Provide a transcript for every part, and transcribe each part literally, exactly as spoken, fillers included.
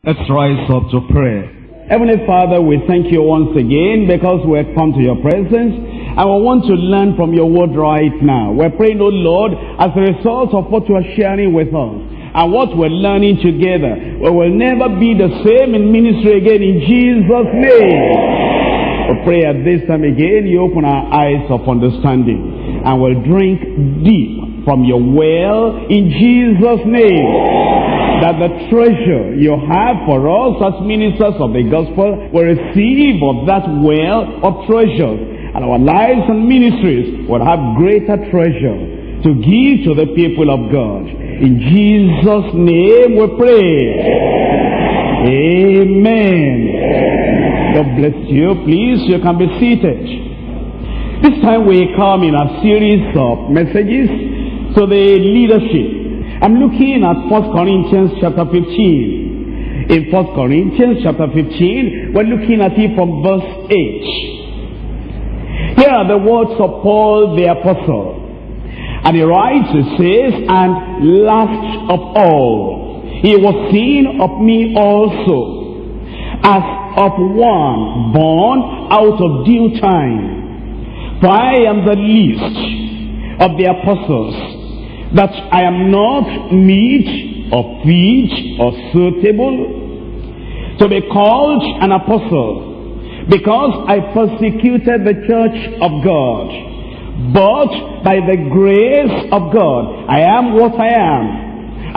Let's rise up to prayer. Heavenly Father, we thank you once again because we have come to your presence and we want to learn from your word right now. We're praying, oh Lord, as a result of what you are sharing with us and what we're learning together, we will never be the same in ministry again, in Jesus' name. We pray at this time again, you open our eyes of understanding and we'll drink deep from your well in Jesus' name. That the treasure you have for us as ministers of the gospel will receive of that well of treasure, and our lives and ministries will have greater treasure to give to the people of God. In Jesus' name we pray. Amen. God bless you. Please, you can be seated. This time we come in a series of messages to the leadership. I'm looking at First Corinthians chapter fifteen. In First Corinthians chapter fifteen, we're looking at it from verse eight. Here are the words of Paul the Apostle. And he writes, he says, and last of all, he was seen of me also, as of one born out of due time. For I am the least of the apostles, that I am not meat or feet or suitable to be called an apostle, because I persecuted the church of God. But by the grace of God, I am what I am.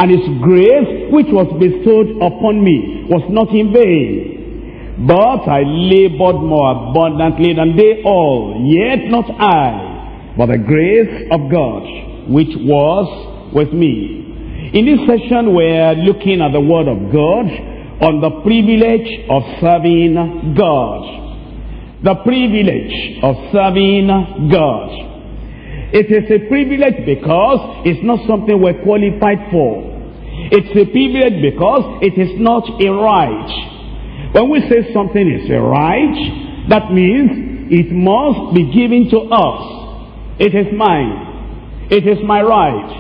And his grace, which was bestowed upon me, was not in vain. But I labored more abundantly than they all, yet not I, but the grace of God, which was with me. In this session, we're looking at the Word of God on the privilege of serving God. The privilege of serving God. It is a privilege because it's not something we're qualified for. It's a privilege because it is not a right. When we say something is a right, that means it must be given to us. It is mine. It is my right,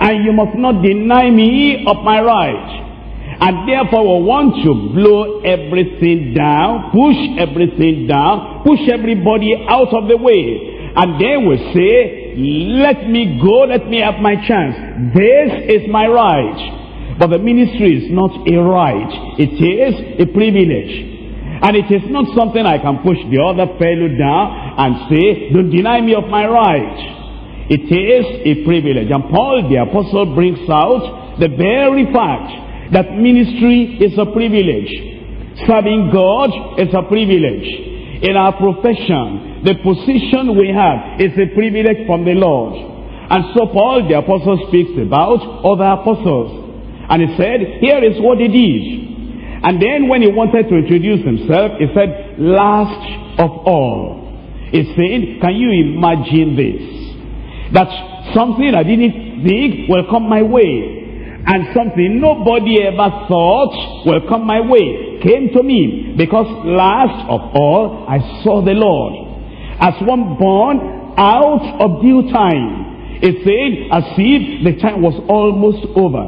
and you must not deny me of my right. And therefore we want to blow everything down, push everything down, push everybody out of the way. And then we say, let me go, let me have my chance. This is my right. But the ministry is not a right, it is a privilege. And it is not something I can push the other fellow down and say, don't deny me of my right. It is a privilege. And Paul the Apostle brings out the very fact that ministry is a privilege. Serving God is a privilege. In our profession, the position we have is a privilege from the Lord. And so Paul the Apostle speaks about other apostles. And he said, here is what he did. And then when he wanted to introduce himself, he said, last of all. He said, can you imagine this? That something I didn't think will come my way, and something nobody ever thought will come my way, came to me. Because last of all, I saw the Lord. As one born out of due time. It said as if the time was almost over.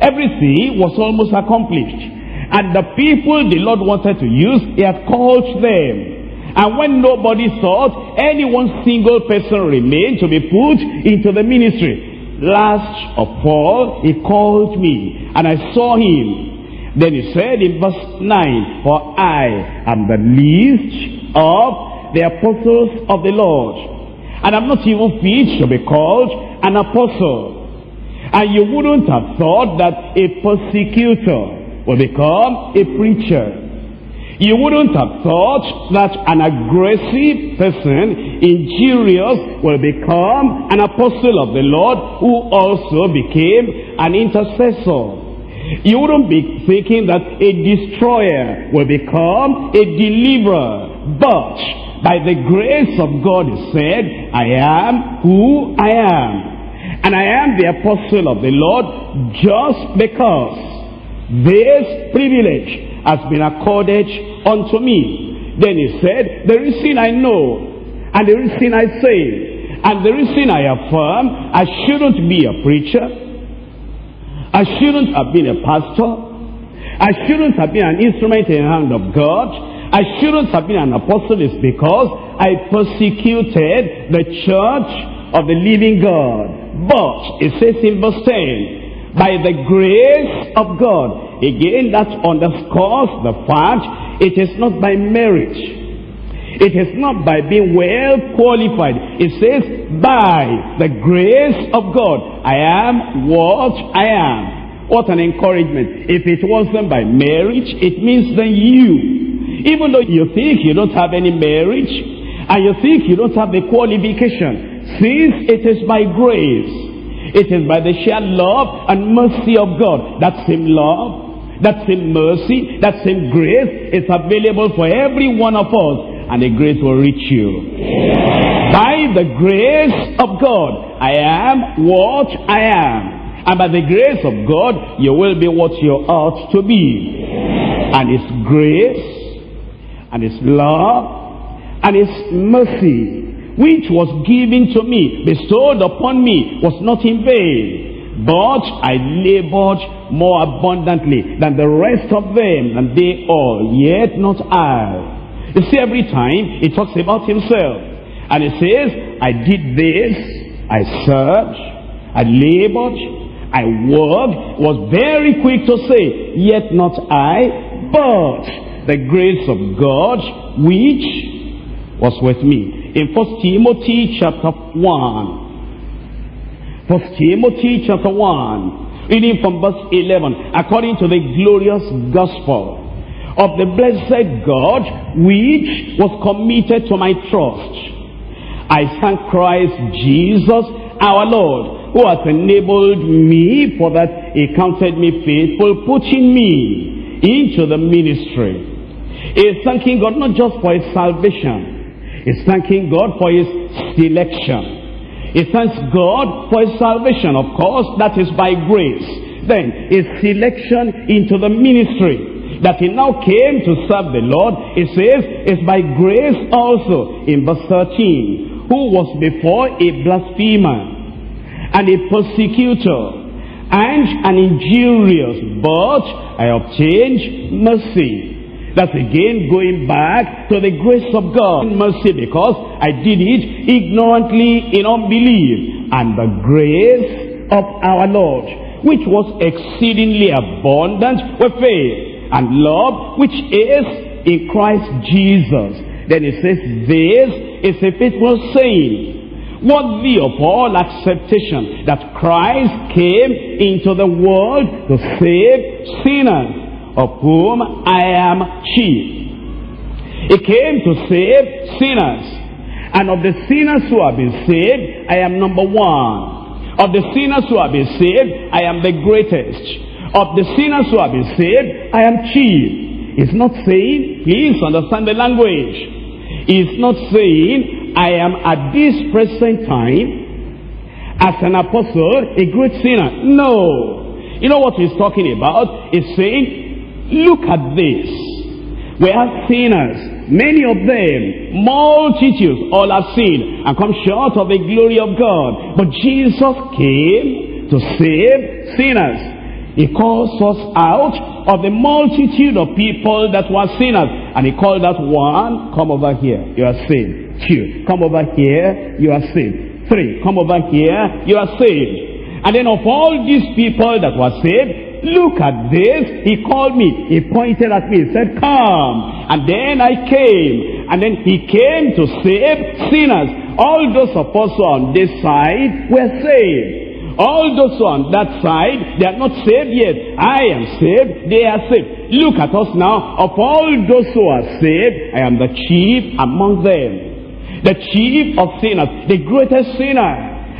Everything was almost accomplished. And the people the Lord wanted to use, he had called them. And when nobody thought, any one single person remained to be put into the ministry. Last of all, he called me, and I saw him. Then he said in verse nine, for I am the least of the apostles of the Lord, and I'm not even fit to be called an apostle. And you wouldn't have thought that a persecutor would become a preacher. You wouldn't have thought that an aggressive person, injurious, will become an apostle of the Lord, who also became an intercessor. You wouldn't be thinking that a destroyer will become a deliverer. But by the grace of God, he said, I am who I am. And I am the apostle of the Lord just because this privilege has been accorded unto me. Then he said, the reason I know, and the reason I say, and the reason I affirm, I shouldn't be a preacher, I shouldn't have been a pastor, I shouldn't have been an instrument in the hand of God. I shouldn't have been an apostle is because I persecuted the church of the living God. But, it says in verse ten, by the grace of God. Again, that underscores the fact it is not by merit. It is not by being well qualified. It says, by the grace of God, I am what I am. What an encouragement. If it wasn't by marriage, it means that you, even though you think you don't have any marriage, and you think you don't have the qualification, since it is by grace, it is by the sheer love and mercy of God. That same love, that same mercy, that same grace is available for every one of us. And the grace will reach you. Yes. By the grace of God, I am what I am. And by the grace of God, you will be what you ought to be. Yes. And His grace, and His love, and His mercy, which was given to me, bestowed upon me, was not in vain. But I labored more abundantly than the rest of them, and they all, yet not I. You see, every time he talks about himself. And he says, I did this, I served, I labored, I worked. Was very quick to say, yet not I, but the grace of God, which was with me. In First Timothy chapter one. First Timothy chapter one. Reading from verse eleven. According to the glorious gospel of the blessed God, which was committed to my trust, I thank Christ Jesus our Lord, who hath enabled me, for that He counted me faithful, putting me into the ministry. He is thanking God not just for His salvation. He is thanking God for His selection. He thanks God for His salvation. Of course, that is by grace. Then His selection into the ministry, that he now came to serve the Lord. It says, it's by grace also. In verse thirteen, who was before a blasphemer, and a persecutor, and an injurious, but I obtained mercy. That's again going back to the grace of God. Mercy, because I did it ignorantly in unbelief. And the grace of our Lord, which was exceedingly abundant with faith and love, which is in Christ Jesus. Then it says, this is a faithful saying, worthy of all acceptation, that Christ came into the world to save sinners, of whom I am chief. He came to save sinners. And of the sinners who have been saved, I am number one. Of the sinners who have been saved, I am the greatest. Of the sinners who have been saved, I am chief. He's not saying, please understand the language. He's not saying, I am at this present time, as an apostle, a great sinner. No. You know what he's talking about? He's saying, look at this. We are sinners, many of them, multitudes, all have sinned and come short of the glory of God. But Jesus came to save sinners. He calls us out of the multitude of people that were sinners. And he called that one, come over here, you are saved. Two, come over here, you are saved. Three, come over here, you are saved. And then of all these people that were saved, look at this, he called me. He pointed at me, he said, come. And then I came. And then he came to save sinners. All those of us who are on this side were saved. All those who are on that side, they are not saved yet. I am saved, they are saved. Look at us now. Of all those who are saved, I am the chief among them. The chief of sinners, the greatest sinner.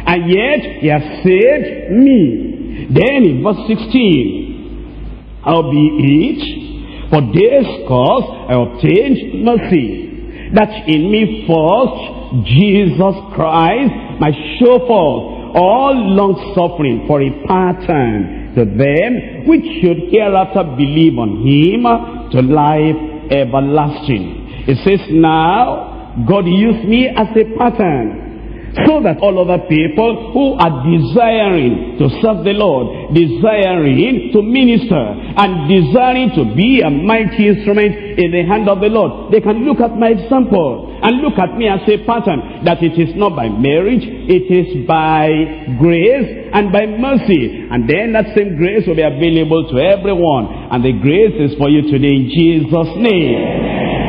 And yet, He has saved me. Then in verse sixteen, howbeit, for this cause I obtained mercy, that in me first Jesus Christ might show forth all long-suffering for a pattern to them which should hereafter believe on Him to life everlasting. It says, now God used me as a pattern so that all other people who are desiring to serve the Lord, desiring to minister, and desiring to be a mighty instrument in the hand of the Lord, they can look at my example and look at me as a pattern, that it is not by marriage, it is by grace and by mercy. And then that same grace will be available to everyone, and the grace is for you today in Jesus' name.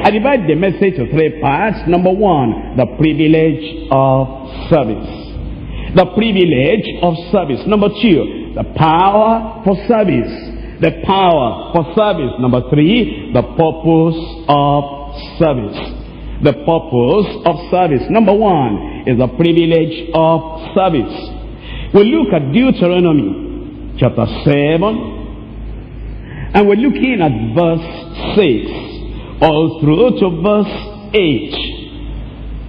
I divide the message to three parts. Number one, the privilege of service. The privilege of service. Number two, the power for service. The power for service. Number three, the purpose of service. The purpose of service. Number one is the privilege of service. We look at Deuteronomy chapter seven, and we're looking at verse six. All through to verse eight.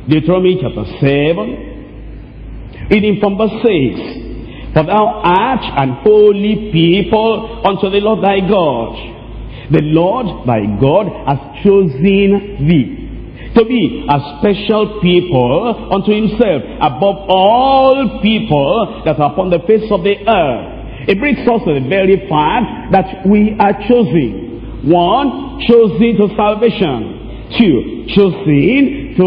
Deuteronomy chapter seven. Reading from verse six. For thou art an holy people unto the Lord thy God. The Lord thy God hath chosen thee to be a special people unto himself, above all people that are upon the face of the earth. It brings us to the very fact that we are chosen. One, chosen to salvation. Two, chosen to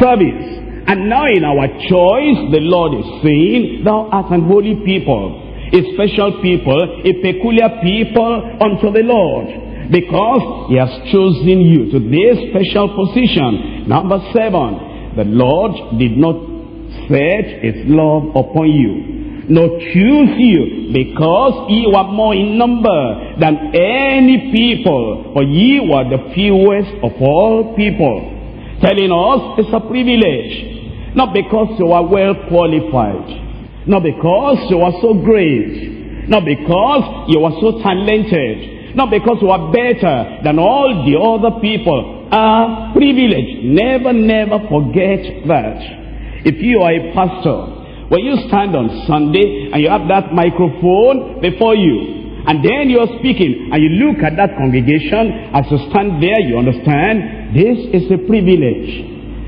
service. And now in our choice, the Lord is saying, thou art an holy people, a special people, a peculiar people unto the Lord, because he has chosen you to this special position. Number seven, the Lord did not set his love upon you, nor choose you, because ye were more in number than any people, for ye were the fewest of all people. Telling us it's a privilege, not because you are well qualified, not because you are so great, not because you are so talented, not because you are better than all the other people. A privilege. Never, never forget that. If you are a pastor, when you stand on Sunday and you have that microphone before you, and then you're speaking, and you look at that congregation, as you stand there, you understand, this is a privilege.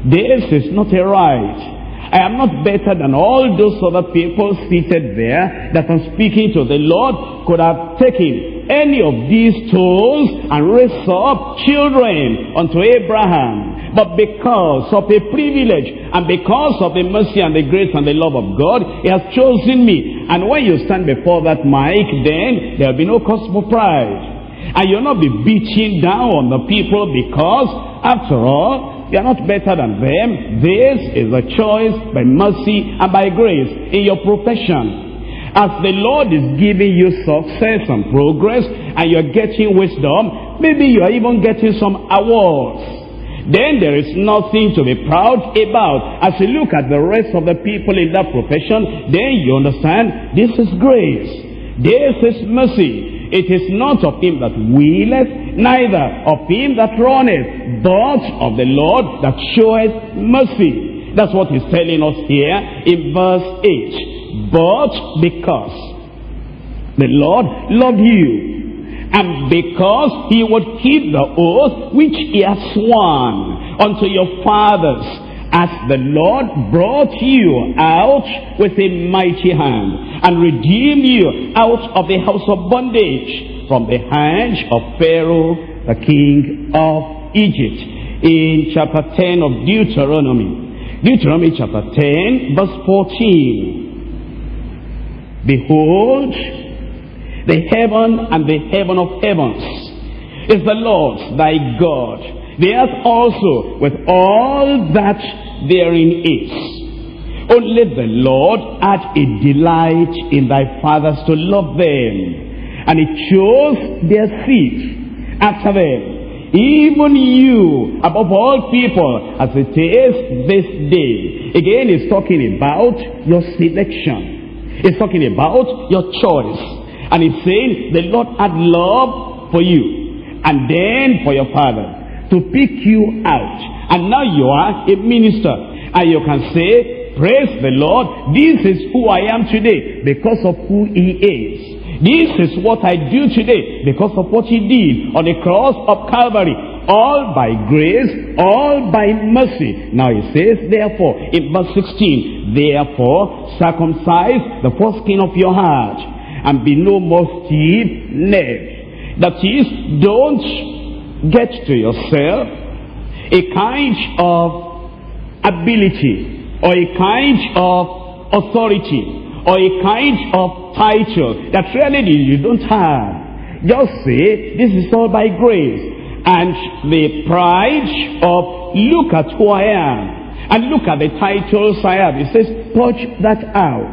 This is not a right. I am not better than all those other people seated there that I'm speaking to. The Lord could have taken any of these stones and raised up children unto Abraham. But because of a privilege, and because of the mercy and the grace and the love of God, he has chosen me. And when you stand before that mic, then there will be no cause for pride. And you'll not be beating down on the people, because, after all, you are not better than them. This is a choice by mercy and by grace in your profession. As the Lord is giving you success and progress, and you're getting wisdom, maybe you are even getting some awards, then there is nothing to be proud about. As you look at the rest of the people in that profession, then you understand, this is grace, this is mercy. It is not of him that willeth, neither of him that runneth, but of the Lord that showeth mercy. That's what he's telling us here in verse eight. But because the Lord loved you, and because he would keep the oath which he has sworn unto your fathers, as the Lord brought you out with a mighty hand, and redeemed you out of the house of bondage, from the hand of Pharaoh, the king of Egypt. In chapter ten of Deuteronomy, Deuteronomy chapter ten, verse fourteen. Behold, the heaven and the heaven of heavens is the Lord thy God, the earth also with all that therein is. Only the Lord had a delight in thy fathers to love them, and he chose their seed after them, even you above all people, as it is this day. Again, he's talking about your selection, he's talking about your choice. And it's saying the Lord had love for you, and then for your father, to pick you out. And now you are a minister, and you can say, praise the Lord, this is who I am today because of who he is. This is what I do today because of what he did on the cross of Calvary. all by grace, all by mercy. Now it says, therefore, in verse sixteen, therefore circumcise the foreskin of your heart, and be no more stiff-necked. That is, don't get to yourself a kind of ability, or a kind of authority, or a kind of title that really you don't have. Just say, this is all by grace. And the pride of, look at who I am, and look at the titles I have. It says, purge that out,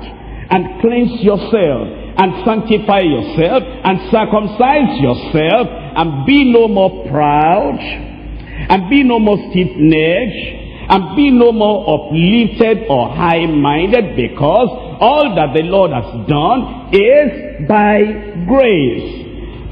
and cleanse yourself, and sanctify yourself, and circumcise yourself, and be no more proud, and be no more stiff-necked, and be no more uplifted or high-minded, because all that the Lord has done is by grace.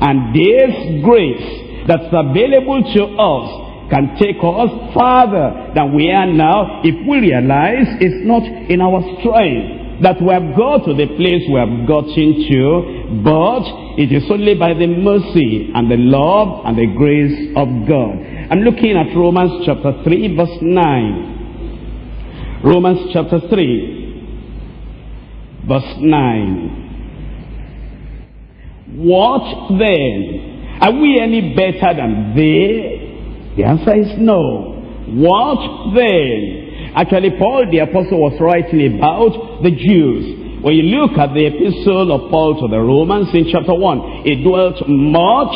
And this grace that's available to us can take us farther than we are now, if we realize it's not in our strength that we have got to the place we have gotten to, but it is only by the mercy and the love and the grace of God. I'm looking at Romans chapter three, verse nine. Romans chapter three, verse nine. What then? Are we any better than they? The answer is no. What then? Actually, Paul the Apostle was writing about the Jews. When you look at the epistle of Paul to the Romans in chapter one, it dwelt much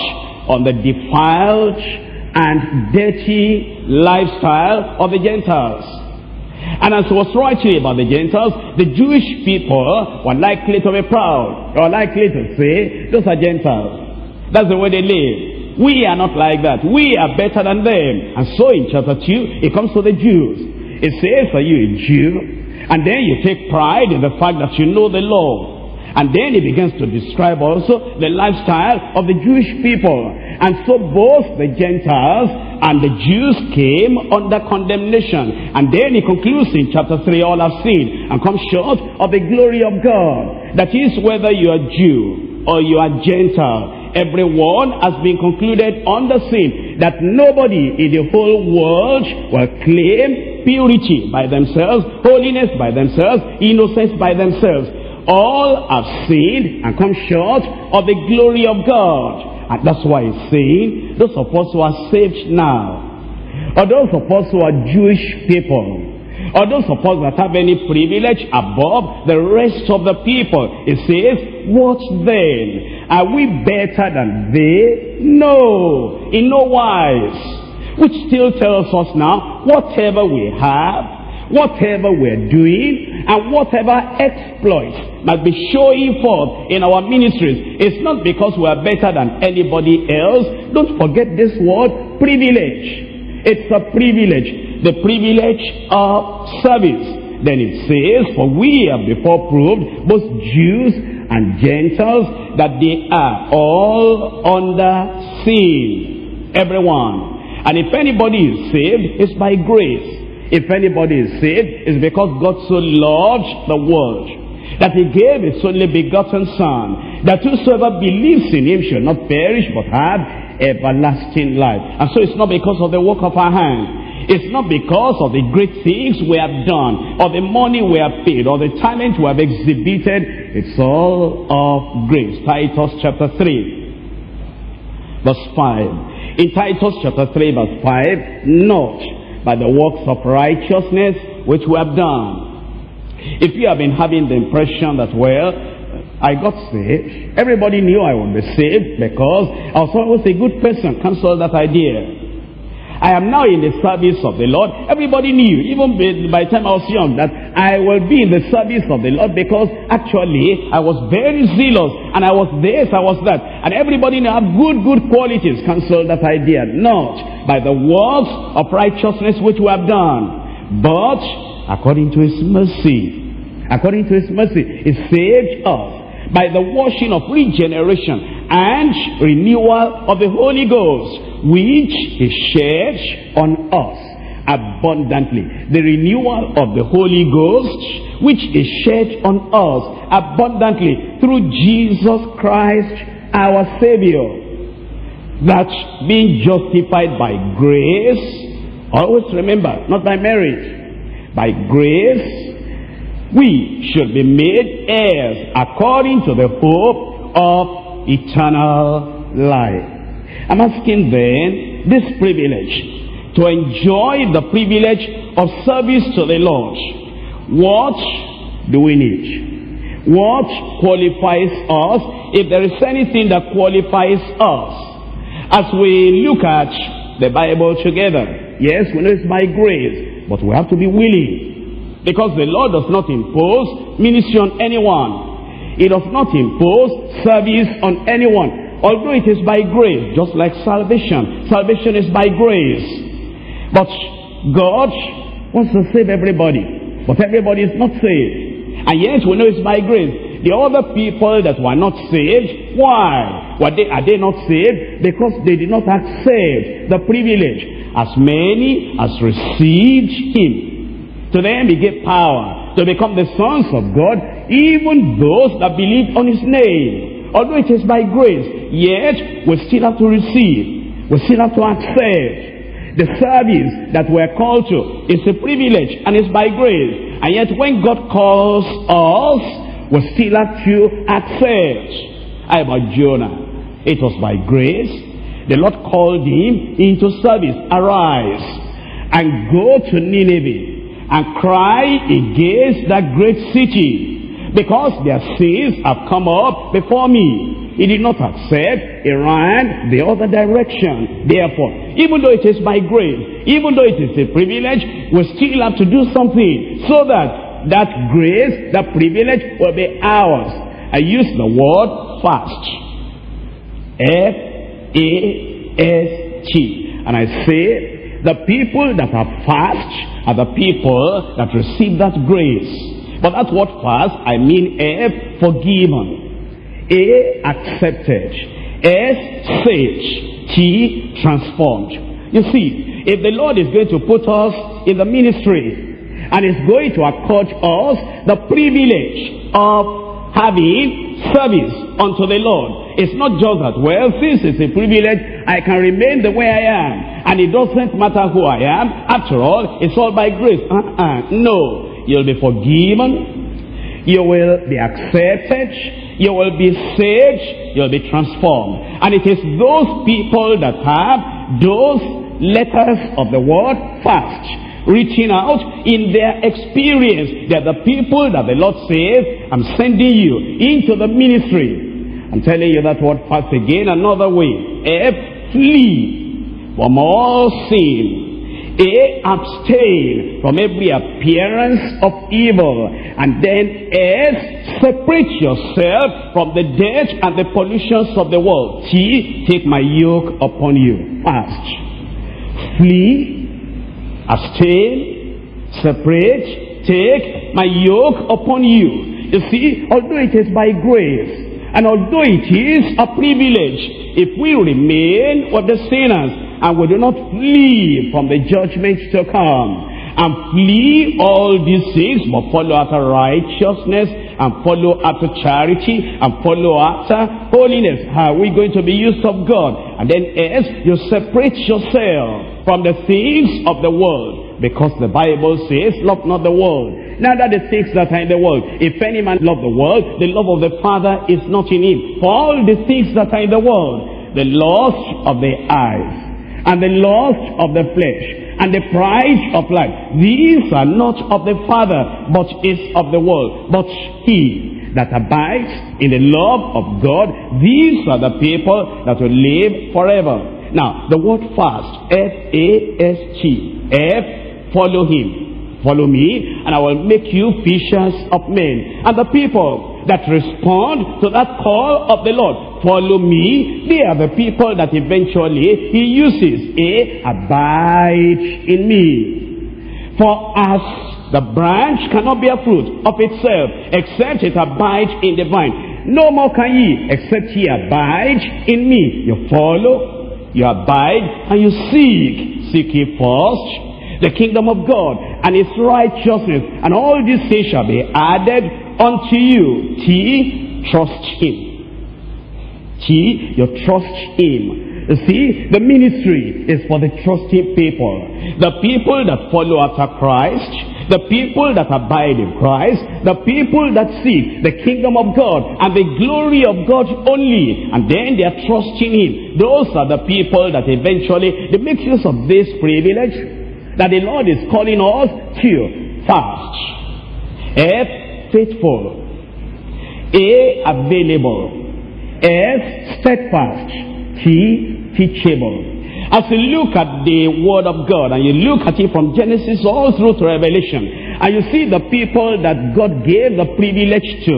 on the defiled and dirty lifestyle of the Gentiles. And as he was writing about the Gentiles, the Jewish people were likely to be proud. They were likely to say, those are Gentiles. That's the way they live. We are not like that. We are better than them. And so in chapter two, it comes to the Jews. It says, are you a Jew? And then you take pride in the fact that you know the law. And then he begins to describe also the lifestyle of the Jewish people. And so both the Gentiles and the Jews came under condemnation. And then he concludes in chapter three, all have sinned and come short of the glory of God. That is, whether you are Jew or you are Gentile, everyone has been concluded under sin, that nobody in the whole world will claim purity by themselves, holiness by themselves, innocence by themselves. All have sinned and come short of the glory of God. And that's why he's saying, those of us who are saved now, or those of us who are Jewish people, or those of us that have any privilege above the rest of the people, it says, what then? Are we better than they? No, in no wise. Which still tells us now, whatever we have, whatever we're doing, and whatever exploits must be showing forth in our ministries, it's not because we are better than anybody else. Don't forget this word, privilege. It's a privilege, the privilege of service. Then it says, for we have before proved, both Jews and Gentiles, that they are all under sin, everyone. And if anybody is saved, it's by grace. If anybody is saved, it's because God so loved the world, that he gave his only begotten Son, that whosoever believes in him shall not perish, but have everlasting life. And so it's not because of the work of our hand. It's not because of the great things we have done, or the money we have paid, or the talent we have exhibited. It's all of grace. Titus chapter three, verse five. In Titus chapter three, verse five, not by the works of righteousness which we have done. If you have been having the impression that, well, I got saved, everybody knew I would be saved because I was always a good person, cancel that idea. I am now in the service of the Lord. Everybody knew, even by the time I was young, that I will be in the service of the Lord, because actually I was very zealous, and I was this, I was that. And everybody knew I have good, good qualities. Cancel that idea. Not by the works of righteousness which we have done, but according to his mercy. According to his mercy, he saved us by the washing of regeneration and renewal of the Holy Ghost, which he shared on us abundantly. The renewal of the Holy Ghost, which he shared on us abundantly through Jesus Christ our Savior. that's being justified by grace. Always remember, not by merit, by grace, we should be made heirs according to the hope of eternal life. I'm asking then this privilege, to enjoy the privilege of service to the Lord. What do we need? What qualifies us, if there is anything that qualifies us? As we look at the Bible together, yes, we know it's by grace, but we have to be willing, because the Lord does not impose ministry on anyone. He does not impose service on anyone. Although it is by grace, just like salvation. Salvation is by grace. But God wants to save everybody. But everybody is not saved. And yet we know it's by grace. The other people that were not saved, why? Were they, are they not saved? Because they did not accept the privilege. As many as received Him, to them He gave power to become the sons of God, even those that believed on His name. Although it is by grace, yet we still have to receive. We still have to accept. The service that we are called to is a privilege, and it's by grace. And yet when God calls us, we still have to accept. How about Jonah? It was by grace. The Lord called him into service. Arise and go to Nineveh and cry against that great city, because their sins have come up before me. He did not accept. He ran the other direction. Therefore, even though it is by grace, even though it is a privilege, we still have to do something, so that that grace, that privilege, will be ours. I use the word fast. F A S T. And I say, the people that are fast are the people that receive that grace. But that's what fast, I mean F, forgiven, A, accepted, S, saved, T, transformed. You see, if the Lord is going to put us in the ministry, and is going to accord us the privilege of having service unto the Lord, it's not just that, well, since it's a privilege, I can remain the way I am, and it doesn't matter who I am, after all, it's all by grace. Uh-uh, no. You'll be forgiven, you will be accepted, you will be saved, you'll be transformed. And it is those people that have those letters of the word fast written out in their experience. They're the people that the Lord says, I'm sending you into the ministry. I'm telling you that word fast again another way. F, flee from all sin. A, abstain from every appearance of evil. And then S, separate yourself from the dirt and the pollutions of the world. T, take my yoke upon you. Fast. Flee, abstain, separate, take my yoke upon you. You see, although it is by grace, and although it is a privilege, if we remain with the sinners and we do not flee from the judgment to come, and flee all these things, but follow after righteousness, and follow after charity, and follow after holiness, how are we going to be used of God? And then as you separate yourself from the things of the world, because the Bible says, love not the world, neither the things that are in the world. If any man love the world, the love of the Father is not in him. For all the things that are in the world, the lust of the eyes, and the lust of the flesh, and the pride of life, these are not of the Father, but is of the world. But he that abides in the love of God, these are the people that will live forever. Now, the word fast, F A S T, F, follow him, follow me, and I will make you fishers of men. And the people that respond to that call of the Lord, follow me, they are the people that eventually he uses. A, abide in me. For as the branch cannot bear fruit of itself, except it abide in the vine, no more can ye, except ye abide in me. You follow, you abide, and you seek. Seek ye first the kingdom of God and its righteousness, and all these things shall be added unto you. T, trust him. T, you trust him. You see, the ministry is for the trusting people, the people that follow after Christ, the people that abide in Christ, the people that seek the kingdom of God and the glory of God only, and then they are trusting Him. Those are the people that eventually they make use of this privilege that the Lord is calling us to. Fast, F, faithful, A, available, S, steadfast, T, teachable. As you look at the word of God and you look at it from Genesis all through to Revelation, and you see the people that God gave the privilege to,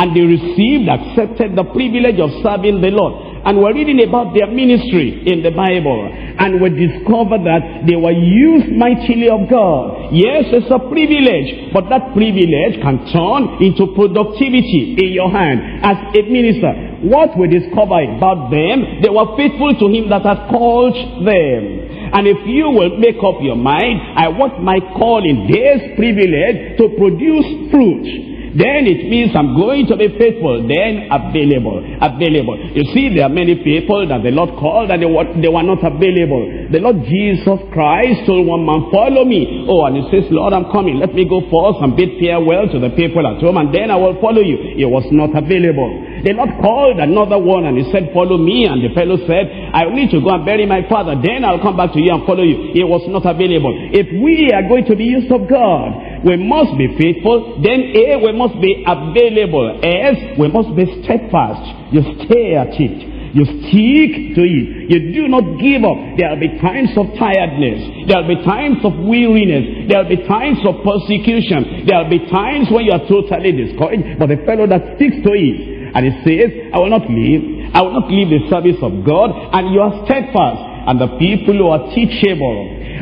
and they received, accepted the privilege of serving the Lord. And we're reading about their ministry in the Bible, and we discover that they were used mightily of God. Yes, it's a privilege, but that privilege can turn into productivity in your hand as a minister. What we discover about them, they were faithful to Him that had called them. And if you will make up your mind, I want my calling, this privilege, to produce fruit, then it means I'm going to be faithful, then available, available. You see, there are many people that the Lord called and they were, they were not available. The Lord Jesus Christ told one man, follow me. Oh, and he says, Lord, I'm coming. Let me go first and bid farewell to the people at home, and then I will follow you. He was not available. The Lord called another one and he said, follow me. And the fellow said, I need to go and bury my father, then I'll come back to you and follow you. He was not available. If we are going to be used of God, we must be faithful, then A, we must be available, S, we must be steadfast. You stay at it. You stick to it. You do not give up. There will be times of tiredness. There will be times of weariness. There will be times of persecution. There will be times when you are totally discouraged. But the fellow that sticks to it, and he says, I will not leave. I will not leave the service of God. And you are steadfast. And the people who are teachable,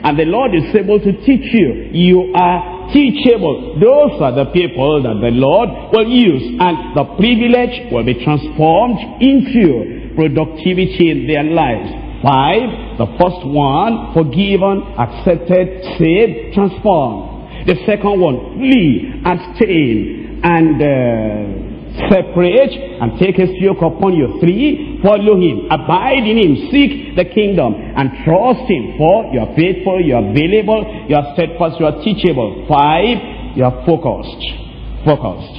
and the Lord is able to teach you, you are teachable. Those are the people that the Lord will use, and the privilege will be transformed into productivity in their lives. Five, the first one, forgiven, accepted, saved, transformed. The second one, flee, abstain, and... Uh, separate and take His yoke upon you. Three, follow Him, abide in Him, seek the kingdom and trust Him. Four, you are faithful, you are available, you are steadfast, you are teachable. Five, you are focused. Focused.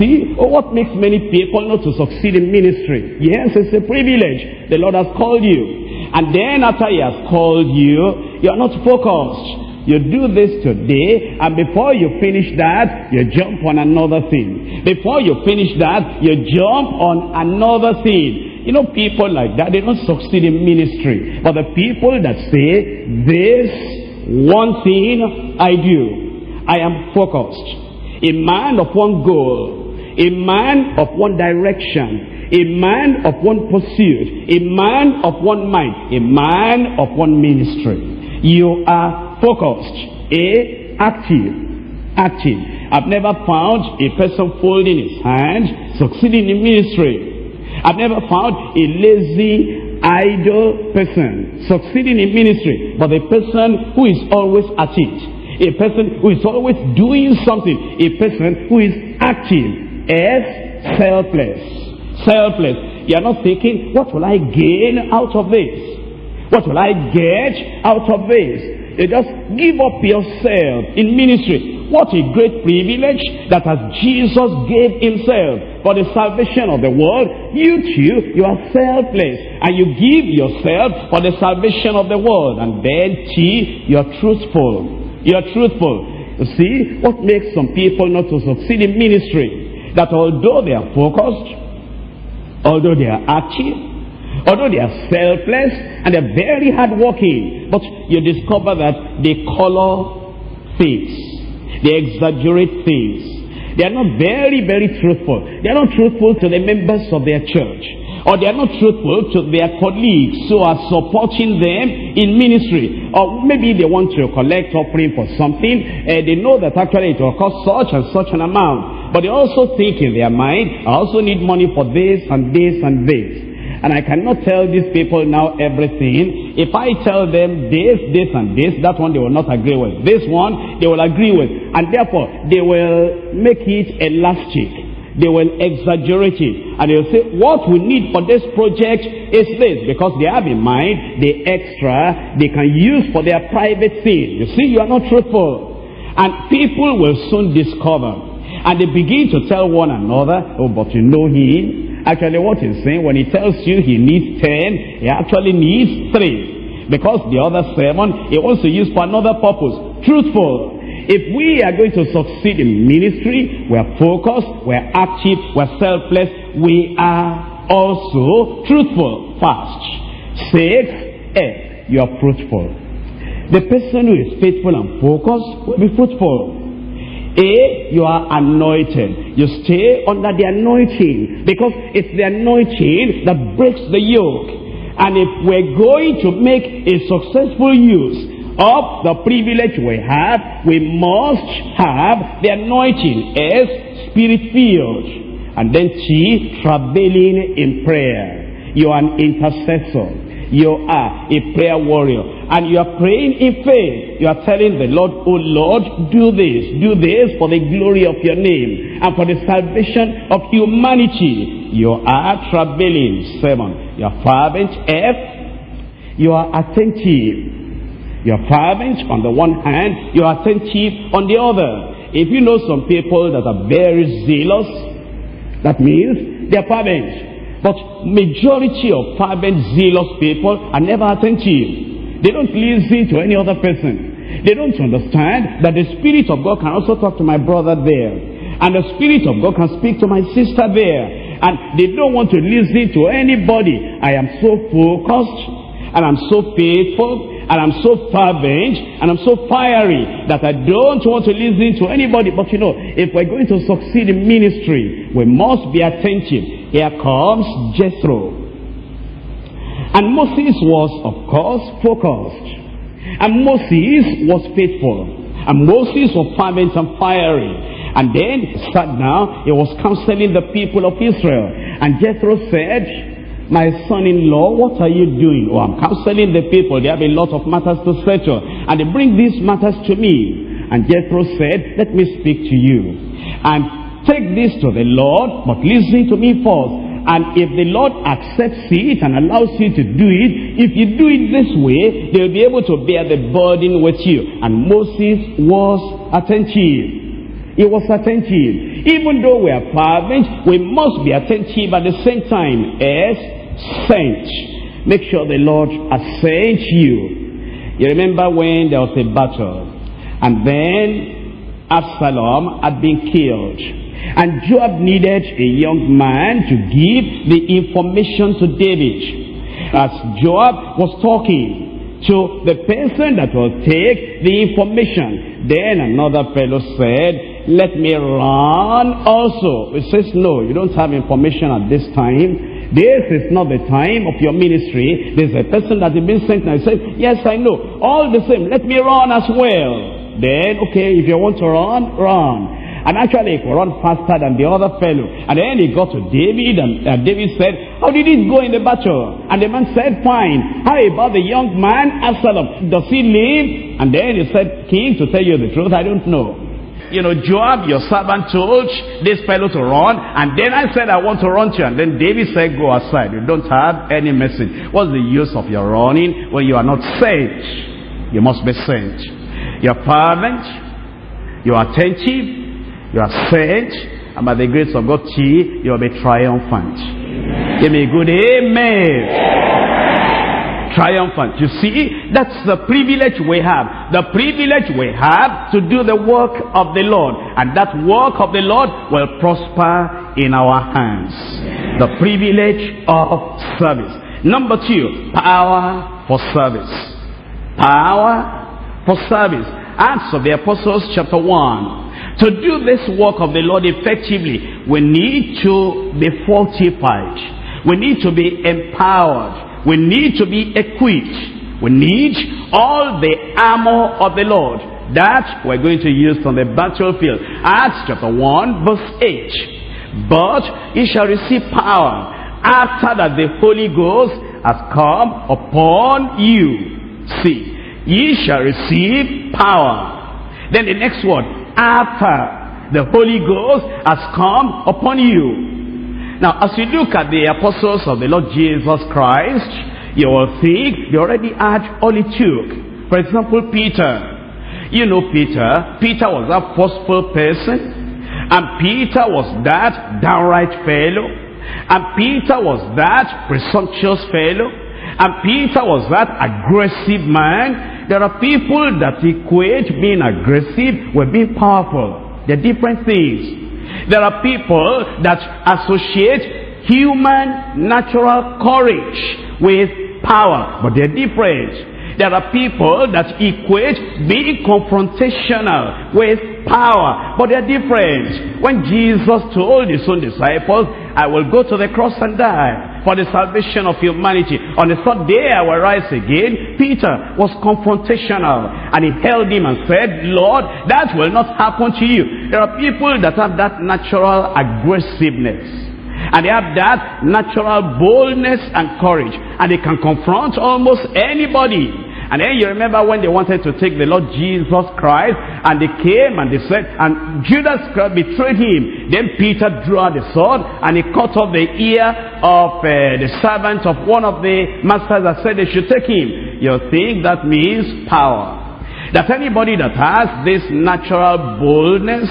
See, oh, what makes many people not to succeed in ministry? Yes, it's a privilege. The Lord has called you. And then after He has called you, you are not focused. You do this today, and before you finish that, you jump on another thing. Before you finish that, you jump on another thing. You know, people like that, they don't succeed in ministry. But the people that say, this one thing I do, I am focused. A man of one goal, a man of one direction, a man of one pursuit, a man of one mind, a man of one ministry. You are focused. A, active. Active. I've never found a person folding his hands succeeding in ministry. I've never found a lazy, idle person succeeding in ministry, but a person who is always at it, a person who is always doing something, a person who is active. S, selfless. Selfless. You are not thinking, what will I gain out of this? What will I get out of this? You just give up yourself in ministry. What a great privilege that as Jesus gave Himself for the salvation of the world, you too, you are selfless. And you give yourself for the salvation of the world. And then T, you are truthful. You are truthful. You see, what makes some people not to succeed in ministry? That although they are focused, although they are active, although they are selfless, and they are very hardworking, but you discover that they color things, they exaggerate things, they are not very, very truthful. They are not truthful to the members of their church, or they are not truthful to their colleagues who are supporting them in ministry. Or maybe they want to collect offering for something, and they know that actually it will cost such and such an amount, but they also think in their mind, I also need money for this and this and this. And I cannot tell these people now everything. If I tell them this, this and this, that one they will not agree with. This one they will agree with. And therefore, they will make it elastic. They will exaggerate it. And they'll say, what we need for this project is this. Because they have in mind the extra they can use for their private thing. You see, you are not truthful. And people will soon discover. And they begin to tell one another, oh, but you know him. Actually, what he's saying, when he tells you he needs ten, he actually needs three. Because the other seven, he also used for another purpose. Truthful. If we are going to succeed in ministry, we are focused, we are active, we are selfless, we are also truthful. Fast, save, help. You are fruitful. The person who is faithful and focused will be fruitful. A, you are anointed. You stay under the anointing, because it's the anointing that breaks the yoke. And if we're going to make a successful use of the privilege we have, we must have the anointing. S, spirit filled. And then T, travailing in prayer. You are an intercessor. You are a prayer warrior. And you are praying in faith. You are telling the Lord, oh Lord, do this, do this for the glory of your name and for the salvation of humanity. You are travailing. Seven. You are fervent. F, you are attentive. You are fervent on the one hand, you are attentive on the other. If you know some people that are very zealous, that means they are fervent. But majority of fervent, zealous people are never attentive. They don't listen to any other person. They don't understand that the Spirit of God can also talk to my brother there. And the Spirit of God can speak to my sister there. And they don't want to listen to anybody. I am so focused, and I'm so faithful, and I'm so fervent, and I'm so fiery that I don't want to listen to anybody. But you know, if we're going to succeed in ministry, we must be attentive. Here comes Jethro. And Moses was, of course, focused. And Moses was faithful. And Moses was fervent and fiery. And then he sat down, he was counseling the people of Israel. And Jethro said, my son-in-law, what are you doing? Oh, I'm counseling the people. They have a lot of matters to settle. And they bring these matters to me. And Jethro said, let me speak to you. And take this to the Lord, but listen to me first. And if the Lord accepts it and allows you to do it, if you do it this way, they'll be able to bear the burden with you. And Moses was attentive. He was attentive. Even though we are fervent, we must be attentive at the same time. Yes. Sent. Make sure the Lord has sent you. You remember when there was a battle, and then Absalom had been killed, and Joab needed a young man to give the information to David. As Joab was talking to the person that will take the information, then another fellow said, let me run also. He says, no, you don't have information at this time. This is not the time of your ministry. There's a person that has been sent, and I said, yes, I know. All the same, let me run as well. Then, okay, if you want to run, run. And actually, he could run faster than the other fellow. And then he got to David, and uh, David said, how did it go in the battle? And the man said, fine. How about the young man, Absalom? Does he live? And then he said, king, to tell you the truth, I don't know. You know, Joab, your servant, told this fellow to run, and then I said I want to run to you. And then David said, go aside, you don't have any message. What's the use of your running when you are not sent? You must be sent. You are fervent, you are attentive, you are sent, and by the grace of God, T, you will be triumphant. Amen. Give me a good amen. Amen. Triumphant. You see, that's the privilege we have. The privilege we have to do the work of the Lord. And that work of the Lord will prosper in our hands. The privilege of service. Number two, power for service. Power for service. Acts of the Apostles chapter one. To do this work of the Lord effectively, we need to be fortified. We need to be empowered. We need to be equipped. We need all the armor of the Lord that we're going to use on the battlefield. Acts chapter one, verse eight. But ye shall receive power after that the Holy Ghost has come upon you. See, ye shall receive power. Then the next word, after. The Holy Ghost has come upon you. Now, as you look at the apostles of the Lord Jesus Christ, you will think they already had all it took. For example, Peter. You know Peter. Peter was a forceful person. And Peter was that downright fellow. And Peter was that presumptuous fellow. And Peter was that aggressive man. There are people that equate being aggressive with being powerful. They're different things. There are people that associate human natural courage with power, but they're different. There are people that equate being confrontational with power, but they're different. When Jesus told his own disciples, I will go to the cross and die for the salvation of humanity. On the third day I will rise again. Peter was confrontational, and he held him and said, Lord, that will not happen to you. There are people that have that natural aggressiveness, and they have that natural boldness and courage, and they can confront almost anybody. And then you remember when they wanted to take the Lord Jesus Christ, and they came and they said, and Judas betrayed him. Then Peter drew out the sword, and he cut off the ear of uh, the servant of one of the masters that said they should take him. You think that means power. That anybody that has this natural boldness,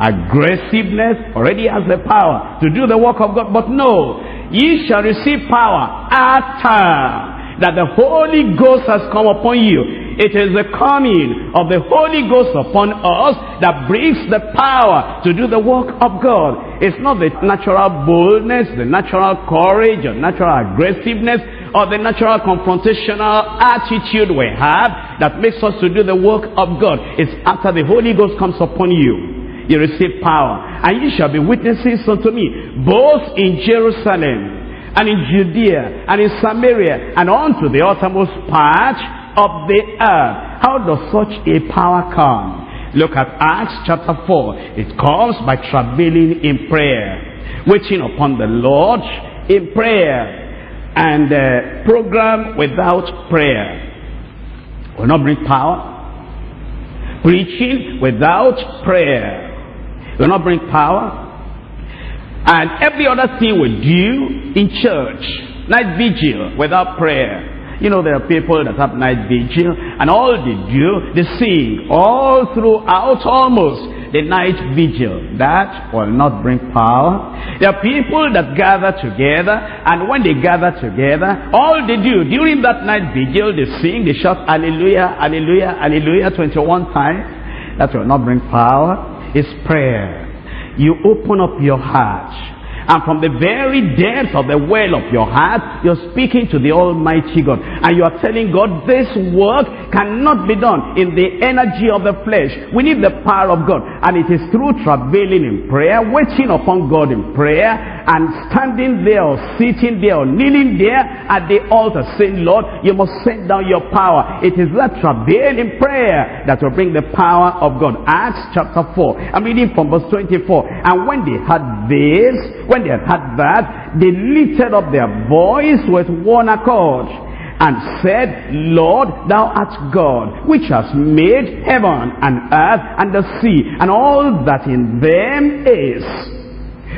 aggressiveness, already has the power to do the work of God. But no, ye shall receive power after that the Holy Ghost has come upon you. It is the coming of the Holy Ghost upon us that brings the power to do the work of God. It's not the natural boldness, the natural courage, or natural aggressiveness, or the natural confrontational attitude we have that makes us to do the work of God. It's after the Holy Ghost comes upon you, you receive power. And you shall be witnesses unto me, both in Jerusalem, and in Judea, and in Samaria, and unto the uttermost part of the earth. How does such a power come? Look at Acts chapter four. It comes by travailing in prayer, waiting upon the Lord in prayer. And a program without prayer will not bring power. Preaching without prayer will not bring power. And every other thing we do in church, night vigil without prayer. You know, there are people that have night vigil, and all they do, they sing all throughout almost the night vigil. That will not bring power. There are people that gather together, and when they gather together, all they do during that night vigil, they sing, they shout hallelujah, hallelujah, hallelujah twenty-one times. That will not bring power. It's prayer. You open up your heart, and from the very depth of the well of your heart, you're speaking to the Almighty God, and you are telling God, this work cannot be done in the energy of the flesh. We need the power of God, and it is through travailing in prayer, waiting upon God in prayer, and standing there, or sitting there, or kneeling there at the altar, saying, Lord, you must send down your power. It is that travail in prayer that will bring the power of God. Acts chapter four, I'm reading from verse twenty-four. And when they had this, when they had had that, they lifted up their voice with one accord, and said, Lord, thou art God, which has made heaven and earth and the sea, and all that in them is,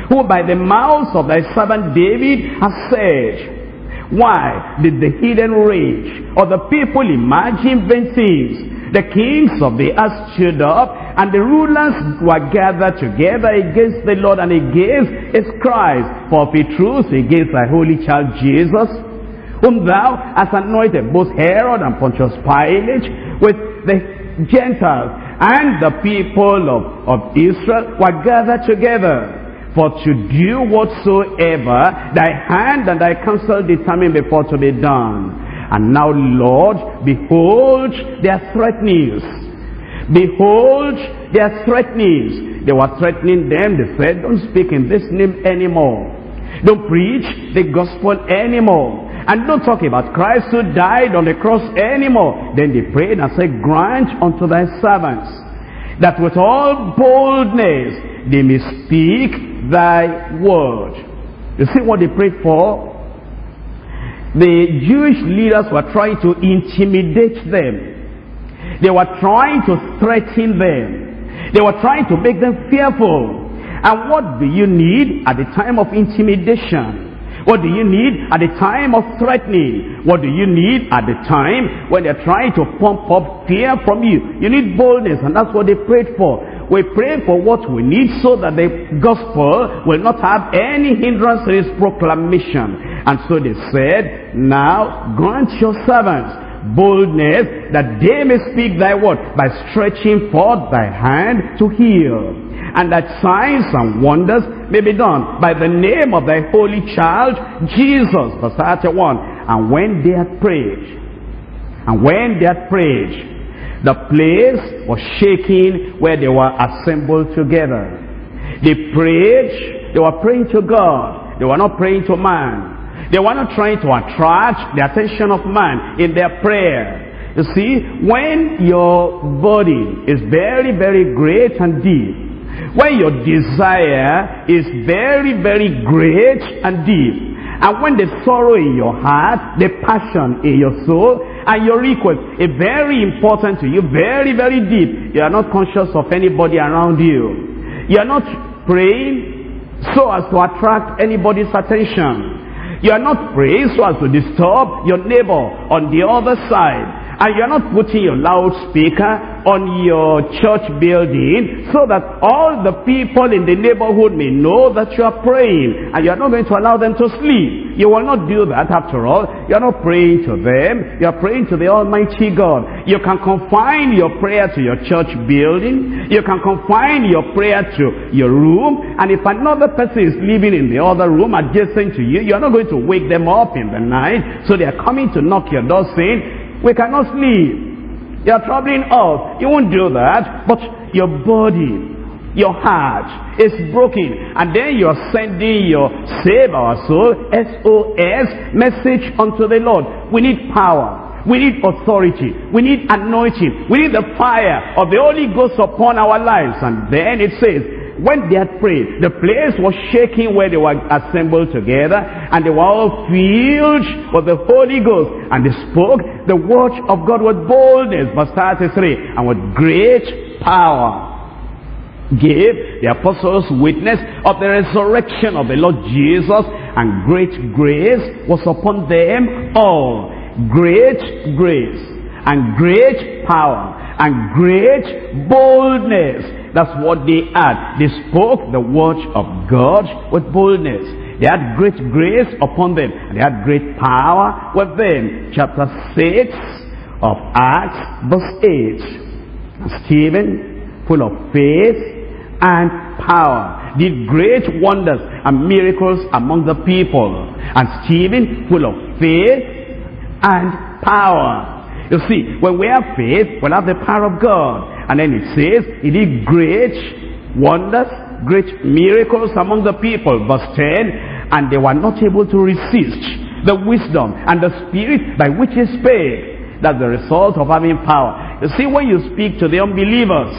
who by the mouth of thy servant David has said, why did the heathen rage, or the people imagine vain things? The kings of the earth stood up, and the rulers were gathered together against the Lord and against his Christ. For of a truth, against thy holy child Jesus, whom thou hast anointed, both Herod and Pontius Pilate, with the Gentiles and the people of, of Israel, were gathered together, for to do whatsoever thy hand and thy counsel determined before to be done. And now, Lord, behold their threatenings. Behold their threatenings. They were threatening them. They said, don't speak in this name anymore. Don't preach the gospel anymore. And don't talk about Christ who died on the cross anymore. Then they prayed and said, grant unto thy servants, that with all boldness they may speak thy word. You see what they prayed for? The Jewish leaders were trying to intimidate them. They were trying to threaten them. They were trying to make them fearful. And what do you need at the time of intimidation? What do you need at the time of threatening? What do you need at the time when they're trying to pump up fear from you? You need boldness, and that's what they prayed for. We pray for what we need so that the gospel will not have any hindrance to its proclamation. And so they said, now grant your servants boldness, that they may speak thy word by stretching forth thy hand to heal, and that signs and wonders may be done by the name of thy holy child Jesus. Verse thirty-one. And when they had prayed, and when they had prayed, the place was shaking where they were assembled together. They prayed. They were praying to God. They were not praying to man. They were not trying to attract the attention of man in their prayer. You see, when your body is very, very great and deep, when your desire is very, very great and deep, and when the sorrow in your heart, the passion in your soul, and your request is very important to you, very, very deep, you are not conscious of anybody around you. You are not praying so as to attract anybody's attention. You are not praying so as to disturb your neighbor on the other side. And you are not putting your loudspeaker on your church building so that all the people in the neighborhood may know that you are praying. And you are not going to allow them to sleep. You will not do that after all. You are not praying to them. You are praying to the Almighty God. You can confine your prayer to your church building. You can confine your prayer to your room. And if another person is living in the other room adjacent to you, you are not going to wake them up in the night. So they are coming to knock your door saying, we cannot sleep. You are troubling us. You won't do that. But your body, your heart is broken. And then you are sending your save our soul, S O S, message unto the Lord. We need power. We need authority. We need anointing. We need the fire of the Holy Ghost upon our lives. And then it says, when they had prayed, the place was shaking where they were assembled together, and they were all filled with the Holy Ghost, and they spoke the word of God with boldness. Verse thirty-three. And with great power gave the apostles witness of the resurrection of the Lord Jesus, and great grace was upon them all. Great grace and great power and great boldness. That's what they had. They spoke the word of God with boldness. They had great grace upon them. They had great power with them. Chapter six of Acts, verse eight. Stephen, full of faith and power, did great wonders and miracles among the people. And Stephen, full of faith and power. You see, when we have faith, we'll have the power of God. And then it says, he did great wonders, great miracles among the people. Verse ten, and they were not able to resist the wisdom and the spirit by which he spake. That's the result of having power. You see, when you speak to the unbelievers,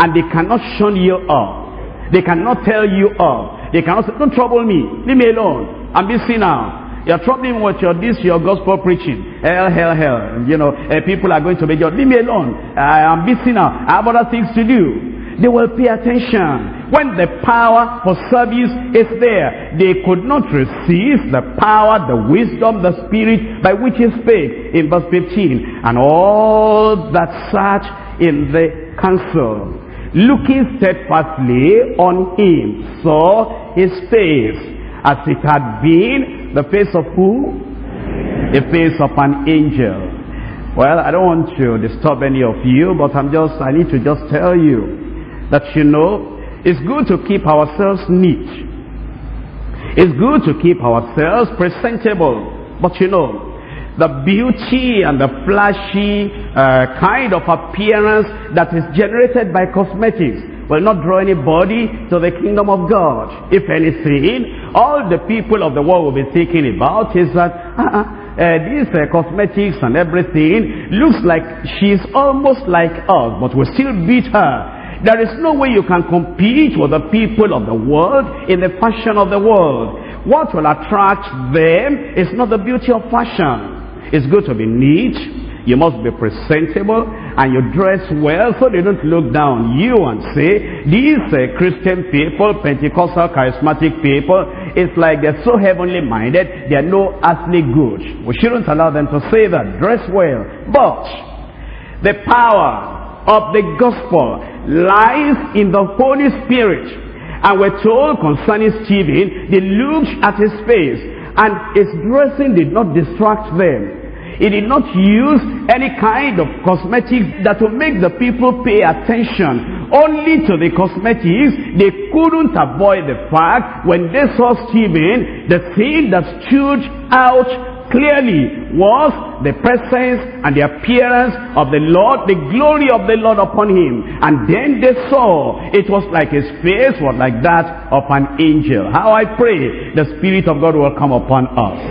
and they cannot shun you up, they cannot tell you up, they cannot say, don't trouble me, leave me alone, I'm busy now. You're troubling with your this, your gospel preaching. Hell, hell, hell. You know, uh, people are going to be just, leave me alone. I am busy now. I have other things to do. They will pay attention. When the power for service is there, they could not receive the power, the wisdom, the spirit by which he spake. In verse fifteen, and all that sat in the council, looking steadfastly on him, saw his face as it had been the face of who? The face of an angel. Well, I don't want to disturb any of you, but I'm just, I need to just tell you that, you know, it's good to keep ourselves neat. It's good to keep ourselves presentable. But you know, the beauty and the flashy uh, kind of appearance that is generated by cosmetics will not draw anybody to the kingdom of God. If anything, all the people of the world will be thinking about is that uh -uh, uh, these uh, cosmetics and everything looks like she's almost like us, but we still beat her. There is no way you can compete with the people of the world in the fashion of the world. What will attract them is not the beauty of fashion. It's good to be neat. You must be presentable and you dress well so they don't look down you and say, these uh, Christian people, Pentecostal charismatic people, it's like they're so heavenly minded, they're no earthly good. We shouldn't allow them to say that. Dress well. But the power of the gospel lies in the Holy Spirit. And we're told concerning Stephen, they looked at his face and his dressing did not distract them. He did not use any kind of cosmetics that will make the people pay attention. Only to the cosmetics, they couldn't avoid the fact when they saw Stephen, the thing that stood out clearly was the presence and the appearance of the Lord, the glory of the Lord upon him. And then they saw it was like his face was like that of an angel. How I pray the Spirit of God will come upon us.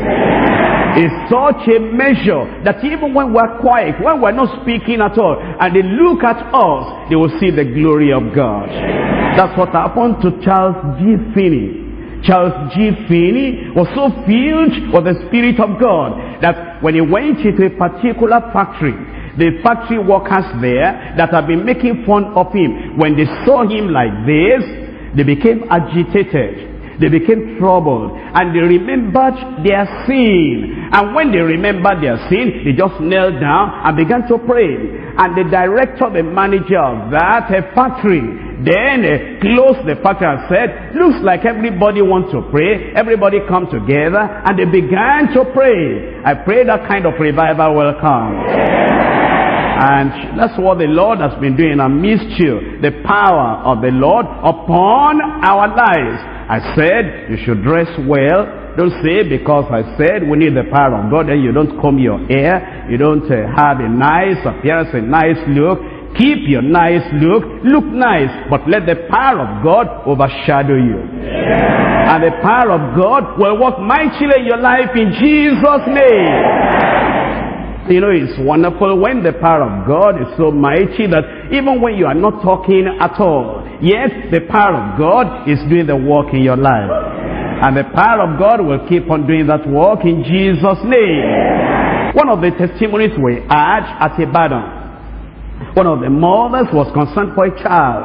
Is such a measure that even when we're quiet, when we're not speaking at all, and they look at us, they will see the glory of God. That's what happened to Charles G. Finney. Charles G. Finney was so filled with the Spirit of God that when he went into a particular factory, the factory workers there that had been making fun of him, when they saw him like this, they became agitated. They became troubled and they remembered their sin. And when they remembered their sin, they just knelt down and began to pray. And the director, the manager of that factory, then uh, closed the factory and said, looks like everybody wants to pray. Everybody come together. And they began to pray. I pray that kind of revival will come. And that's what the Lord has been doing in our midst you. The power of the Lord upon our lives. I said, you should dress well. Don't say, because I said, we need the power of God. Then you don't comb your hair. You don't uh, have a nice appearance, a nice look. Keep your nice look. Look nice. But let the power of God overshadow you. Yeah. And the power of God will work mightily in your life in Jesus' name. Yeah. You know, it's wonderful when the power of God is so mighty that even when you are not talking at all, yet the power of God is doing the work in your life. And the power of God will keep on doing that work in Jesus' name. One of the testimonies we had at Ibadan, one of the mothers was concerned for a child.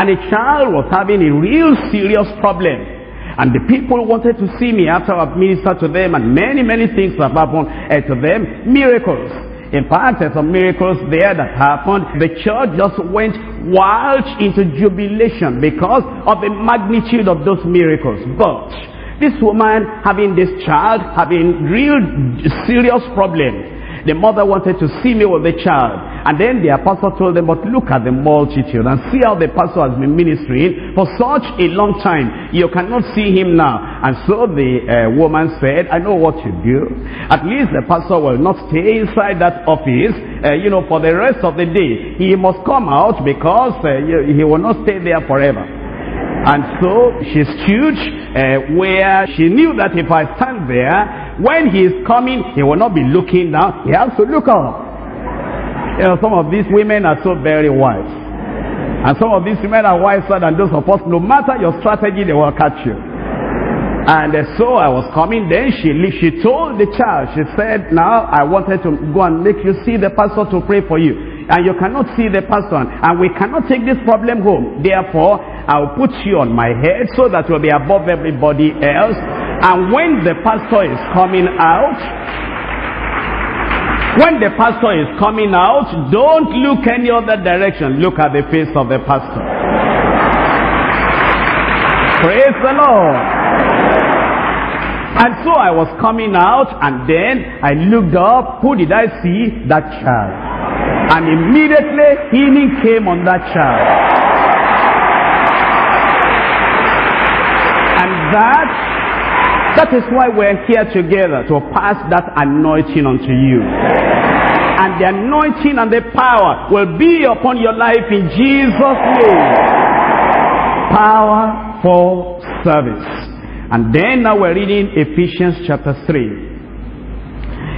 And the child was having a real serious problem. And the people wanted to see me after I've ministered to them. And many, many things have happened to them. Miracles. In fact, there's some miracles there that happened. The church just went wild into jubilation because of the magnitude of those miracles. But this woman having this child, having real serious problem. The mother wanted to see me with the child. And then the apostle told them, but look at the multitude and see how the pastor has been ministering for such a long time. You cannot see him now. And so the uh, woman said, I know what to do. At least the pastor will not stay inside that office, uh, you know, for the rest of the day. He must come out because uh, he will not stay there forever. And so she stood uh, where she knew that if I stand there, when he is coming, he will not be looking down. He has to look up. You know, some of these women are so very wise. And some of these women are wiser than those of us. No matter your strategy, they will catch you. And uh, so I was coming. Then she, she told the child, she said, now I wanted to go and make you see the pastor to pray for you. And you cannot see the person. And we cannot take this problem home. Therefore, I'll put you on my head so that you'll be above everybody else. And when the pastor is coming out, when the pastor is coming out, don't look any other direction. Look at the face of the pastor. Praise the Lord. And so I was coming out, and then I looked up. Who did I see? That child. And immediately healing came on that child. And that, that is why we're here together, to pass that anointing onto you. And the anointing and the power will be upon your life in Jesus' name. Power for service. And then now we're reading Ephesians chapter three.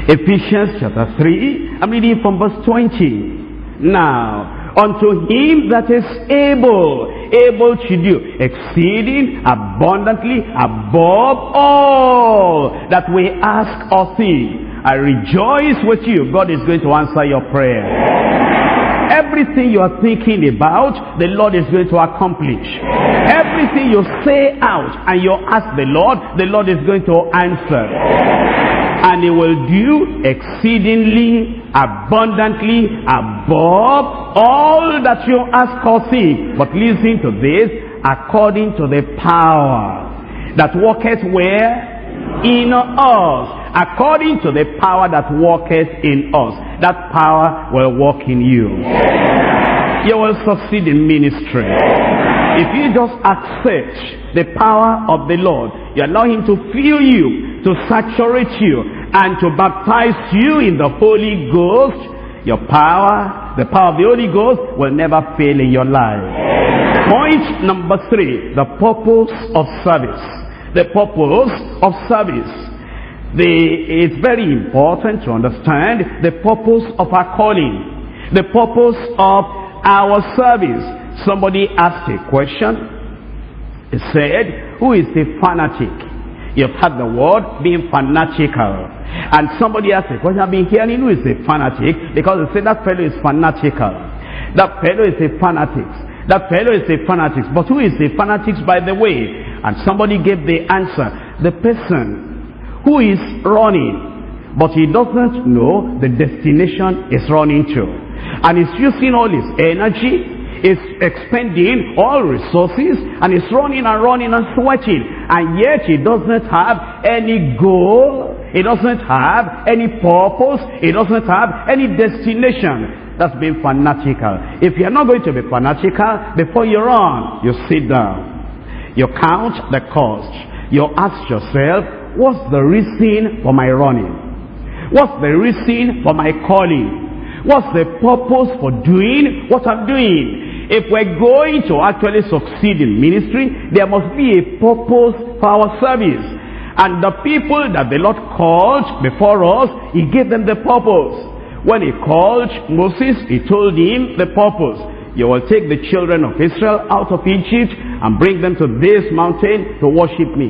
Ephesians chapter three, I'm reading from verse twenty. Now, unto him that is able, able to do exceeding abundantly above all that we ask or think, I rejoice with you. God is going to answer your prayer. Yes. Everything you are thinking about, the Lord is going to accomplish. Yes. Everything you say out and you ask the Lord, the Lord is going to answer. Yes. And He will do exceedingly abundantly above all that you ask or seek. But listen to this. According to the power that worketh where? In us. According to the power that worketh in us. That power will work in you. Yeah. You will succeed in ministry. Yeah. If you just accept the power of the Lord, you allow Him to fill you, to saturate you, and to baptize you in the Holy Ghost, your power, the power of the Holy Ghost, will never fail in your life. Yeah. Point number three, the purpose of service. The purpose of service. The, it's very important to understand the purpose of our calling. The purpose of our service. Somebody asked a question. He said, who is the fanatic? You've heard the word being fanatical. And somebody asked a question, I've been hearing who is the fanatic? Because they say that fellow is fanatical. That fellow is a fanatic. That fellow is a fanatic. But who is a fanatic, by the way? And somebody gave the answer. The person who is running, but he doesn't know the destination is running to. And he's using all his energy, is expending all resources, and is running and running and sweating. And yet he doesn't have any goal. He doesn't have any purpose. He doesn't have any destination. That's being fanatical. If you're not going to be fanatical, before you run, you sit down. You count the cost. You ask yourself, what's the reason for my running? What's the reason for my calling? What's the purpose for doing what I'm doing? If we're going to actually succeed in ministry, there must be a purpose for our service. And the people that the Lord called before us, He gave them the purpose. When He called Moses, He told him the purpose. You will take the children of Israel out of Egypt and bring them to this mountain to worship me.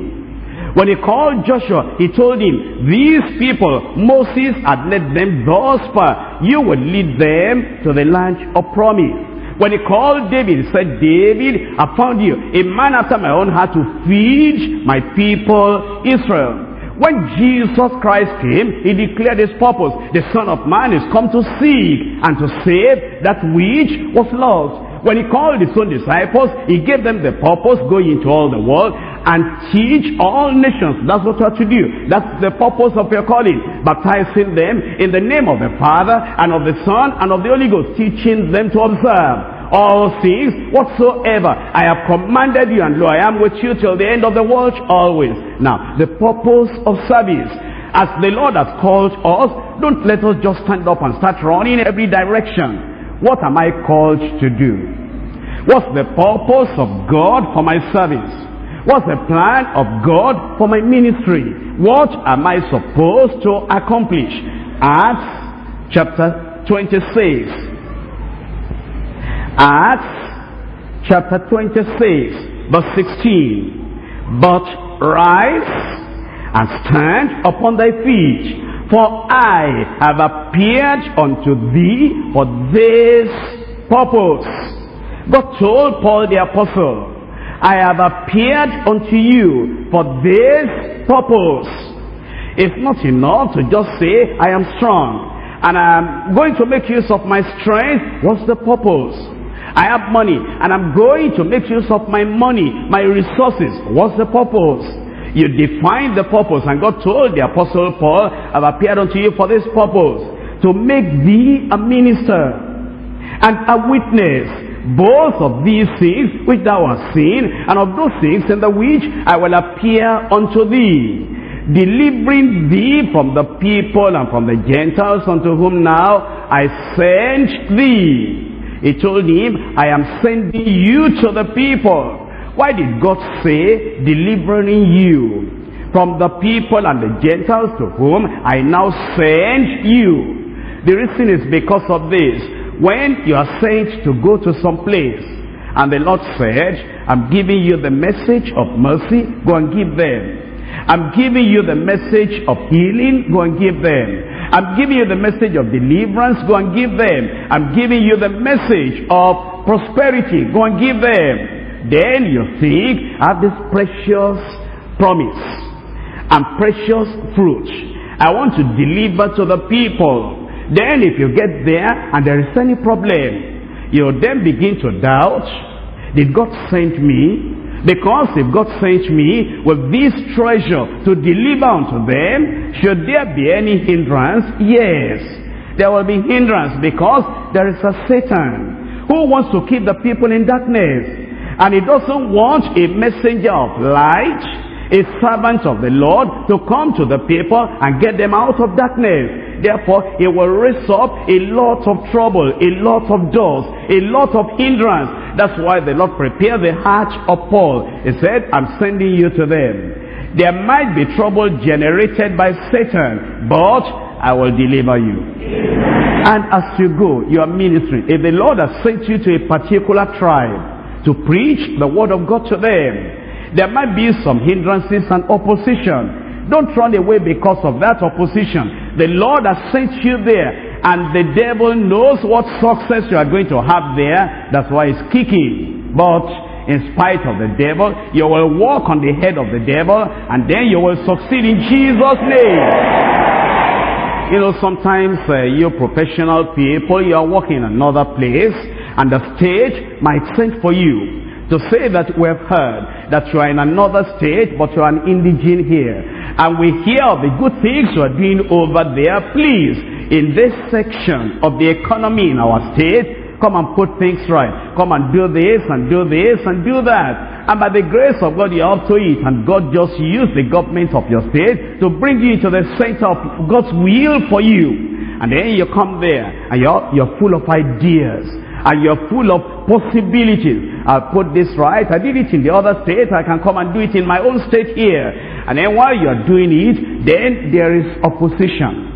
When He called Joshua, He told him, these people, Moses had led them thus far. You will lead them to the land of promise. When He called David, He said, David, I found you a man after my own heart to feed my people Israel. When Jesus Christ came, He declared His purpose. The Son of Man is come to seek and to save that which was lost. When He called His own disciples, He gave them the purpose, go into all the world and teach all nations. That's what you have to do. That's the purpose of your calling. Baptizing them in the name of the Father and of the Son and of the Holy Ghost, teaching them to observe all things whatsoever I have commanded you, and lo, I am with you till the end of the world always. Now, the purpose of service. As the Lord has called us, don't let us just stand up and start running in every direction. What am I called to do? What's the purpose of God for my service? What's the plan of God for my ministry? What am I supposed to accomplish? Acts chapter twenty-six. Acts chapter twenty-six, verse sixteen. But rise and stand upon thy feet, for I have appeared unto thee for this purpose. God told Paul the apostle, I have appeared unto you for this purpose. It's not enough to just say, I am strong, and I am going to make use of my strength. What's the purpose? I have money, and I'm going to make use of my money, my resources. What's the purpose? You define the purpose, and God told the apostle Paul, I've appeared unto you for this purpose, to make thee a minister and a witness, both of these things which thou hast seen, and of those things in the which I will appear unto thee, delivering thee from the people and from the Gentiles, unto whom now I sent thee. He told him, I am sending you to the people. Why did God say, delivering you from the people and the Gentiles, to whom I now send you? The reason is because of this. When you are sent to go to some place, and the Lord said, I'm giving you the message of mercy, go and give them. I'm giving you the message of healing, go and give them. I'm giving you the message of deliverance, go and give them. I'm giving you the message of prosperity, go and give them. Then you think, I have this precious promise and precious fruit I want to deliver to the people. Then if you get there and there is any problem, you then begin to doubt, did God send me? Because if God sent me with this treasure to deliver unto them, should there be any hindrance? Yes, there will be hindrance, because there is a Satan who wants to keep the people in darkness. And he doesn't want a messenger of light, a servant of the Lord, to come to the people and get them out of darkness. Therefore, it will raise up a lot of trouble, a lot of doors, a lot of hindrance. That's why the Lord prepared the heart of Paul. He said, I'm sending you to them. There might be trouble generated by Satan, but I will deliver you. Amen. And as you go, you are ministering. If the Lord has sent you to a particular tribe to preach the word of God to them, there might be some hindrances and opposition. Don't run away because of that opposition. The Lord has sent you there, and the devil knows what success you are going to have there. That's why he's kicking. But in spite of the devil, you will walk on the head of the devil, and then you will succeed in Jesus' name. You know, sometimes uh, you professional people, you are working in another place, and the stage might send for you to say that we have heard that you are in another state, but you are an indigent here, and we hear of the good things you are doing over there. Please, in this section of the economy in our state, come and put things right. Come and do this and do this and do that. And by the grace of God, you are up to it, and God just used the government of your state to bring you into the center of God's will for you. And then you come there, and you're, you're full of ideas, and you're full of possibilities. I'll put this right. I did it in the other state. I can come and do it in my own state here. And then while you're doing it, then there is opposition.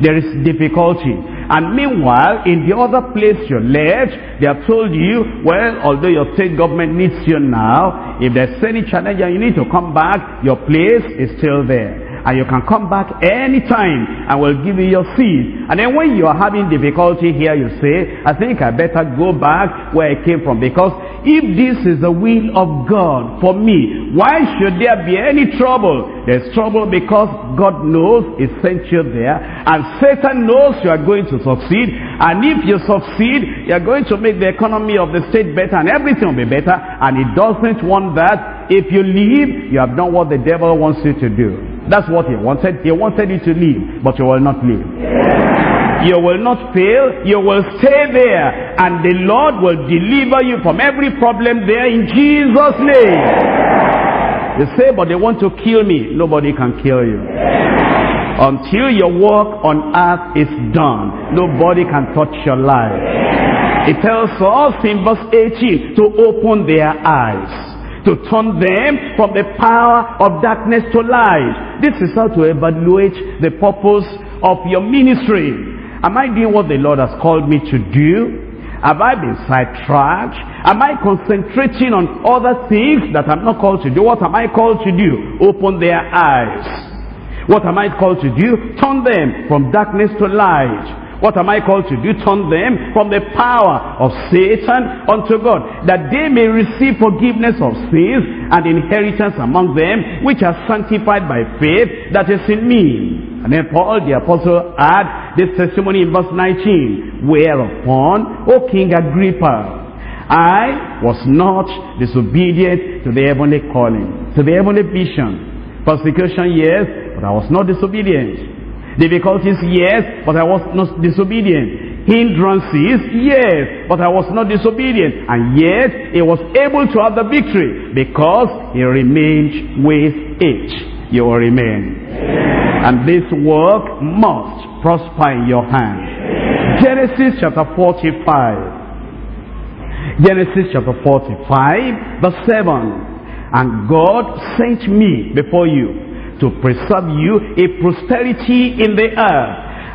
There is difficulty. And meanwhile, in the other place you left, they have told you, well, although your state government needs you now, if there's any challenge and you need to come back, your place is still there. And you can come back anytime, and we'll give you your seed. And then when you are having difficulty here, you say, I think I better go back where I came from. Because if this is the will of God for me, why should there be any trouble? There's trouble because God knows He sent you there. And Satan knows you are going to succeed. And if you succeed, you are going to make the economy of the state better, and everything will be better. And He doesn't want that. If you leave, you have done what the devil wants you to do. That's what he wanted. He wanted you to leave, but you will not leave. Yeah. You will not fail. You will stay there, and the Lord will deliver you from every problem there in Jesus' name. Yeah. You say, but they want to kill me. Nobody can kill you. Yeah. Until your work on earth is done, nobody can touch your life. Yeah. It tells us in verse eighteen to open their eyes, to turn them from the power of darkness to light. This is how to evaluate the purpose of your ministry. Am I doing what the Lord has called me to do? Have I been sidetracked? Am I concentrating on other things that I'm not called to do? What am I called to do? Open their eyes. What am I called to do? Turn them from darkness to light. What am I called to do? Turn them from the power of Satan unto God, that they may receive forgiveness of sins and inheritance among them which are sanctified by faith that is in me. And then Paul the apostle had this testimony in verse nineteen. Whereupon, O King Agrippa, I was not disobedient to the heavenly calling, to the heavenly vision. Persecution, yes, but I was not disobedient. Difficulties, yes, but I was not disobedient. Hindrances, yes, but I was not disobedient. And yet, he was able to have the victory because he remained with it. You will remain. Yeah. And this work must prosper in your hand. Yeah. Genesis chapter forty-five. Genesis chapter forty-five, verse seven. And God sent me before you to preserve you a prosperity in the earth,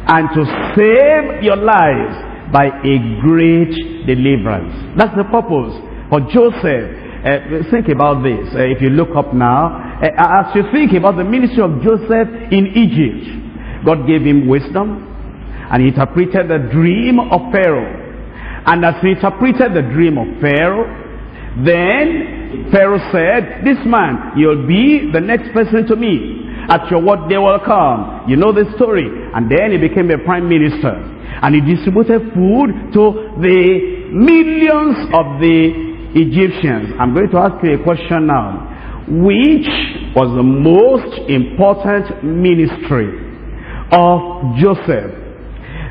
and to save your lives by a great deliverance. That's the purpose. For Joseph, Uh, think about this. Uh, if you look up now, uh, as you think about the ministry of Joseph in Egypt, God gave him wisdom, and he interpreted the dream of Pharaoh. And as he interpreted the dream of Pharaoh, then Pharaoh said, this man, you'll be the next person to me. At your word they will come. You know the story. And then he became a prime minister. And he distributed food to the millions of the Egyptians. I'm going to ask you a question now. Which was the most important ministry of Joseph?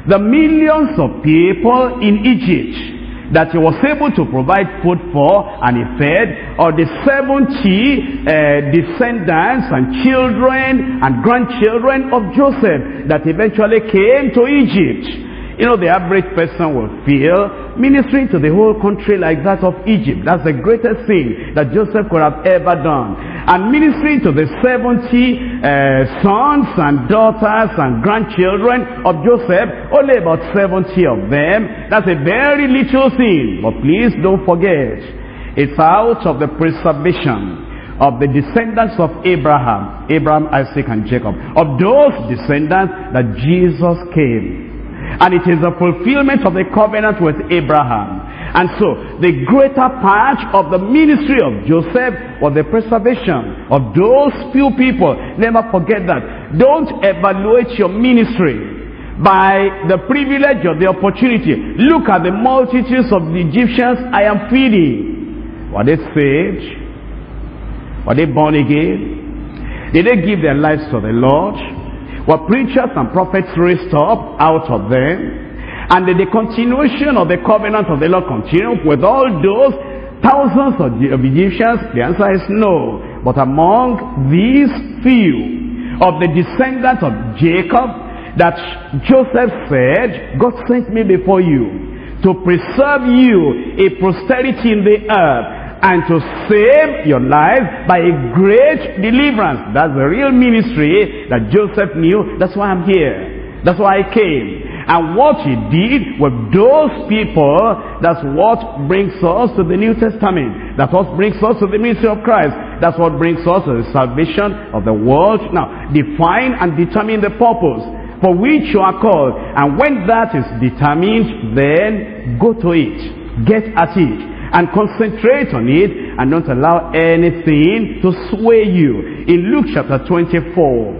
The millions of people in Egypt that he was able to provide food for and he fed, or the seventy uh, descendants and children and grandchildren of Joseph that eventually came to Egypt? You know, the average person will feel ministering to the whole country like that of Egypt. That's the greatest thing that Joseph could have ever done. And ministering to the seventy uh, sons and daughters and grandchildren of Joseph, only about seventy of them. That's a very little thing. But please don't forget, it's out of the preservation of the descendants of Abraham, Abraham, Isaac, and Jacob. Of those descendants that Jesus came. And it is the fulfillment of the covenant with Abraham. And so the greater part of the ministry of Joseph was the preservation of those few people. Never forget that. Don't evaluate your ministry by the privilege or the opportunity. Look at the multitudes of the Egyptians I am feeding. Were they saved? Were they born again? Did they give their lives to the Lord? Were preachers and prophets raised up out of them? And did the continuation of the covenant of the Lord continue with all those thousands of Egyptians? The answer is no. But among these few of the descendants of Jacob that Joseph said, God sent me before you to preserve you a posterity in the earth, and to save your life by a great deliverance. That's the real ministry that Joseph knew. That's why I'm here. That's why I came. And what he did with those people, that's what brings us to the New Testament. That's what brings us to the ministry of Christ. That's what brings us to the salvation of the world. Now, define and determine the purpose for which you are called. And when that is determined, then go to it. Get at it. And concentrate on it, and don't allow anything to sway you. In Luke chapter twenty-four,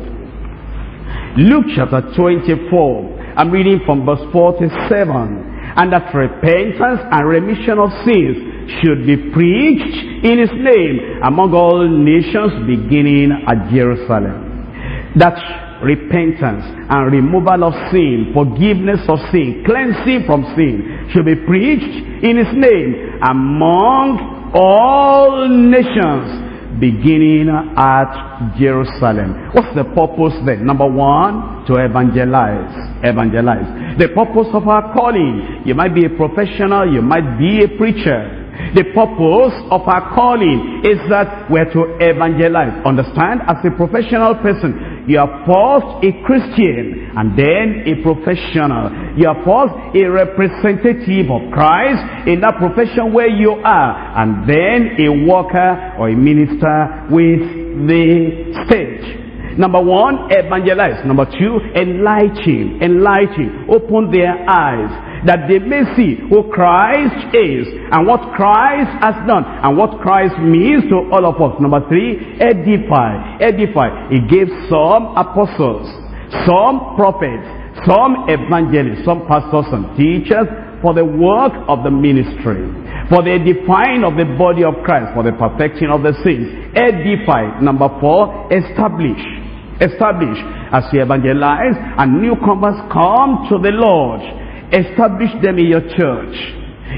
Luke chapter twenty-four, I'm reading from verse forty-seven. And that repentance and remission of sins should be preached in his name among all nations, beginning at Jerusalem. That repentance and removal of sin, forgiveness of sin, cleansing from sin should be preached in his name among all nations, beginning at Jerusalem. What's the purpose then? Number one, to evangelize. Evangelize. The purpose of our calling. You might be a professional, you might be a preacher. The purpose of our calling is that we're to evangelize. Understand, as a professional person, you are first a Christian and then a professional. You are first a representative of Christ in that profession where you are, and then a worker or a minister with the stage. Number one, evangelize. Number two, enlighten, enlighten, open their eyes that they may see who Christ is and what Christ has done and what Christ means to all of us. Number three, edify, edify. He gave some apostles, some prophets, some evangelists, some pastors and teachers for the work of the ministry, for the edifying of the body of Christ, for the perfecting of the saints. Edify. Number four, establish. Establish. As you evangelize and newcomers come to the Lord, establish them in your church.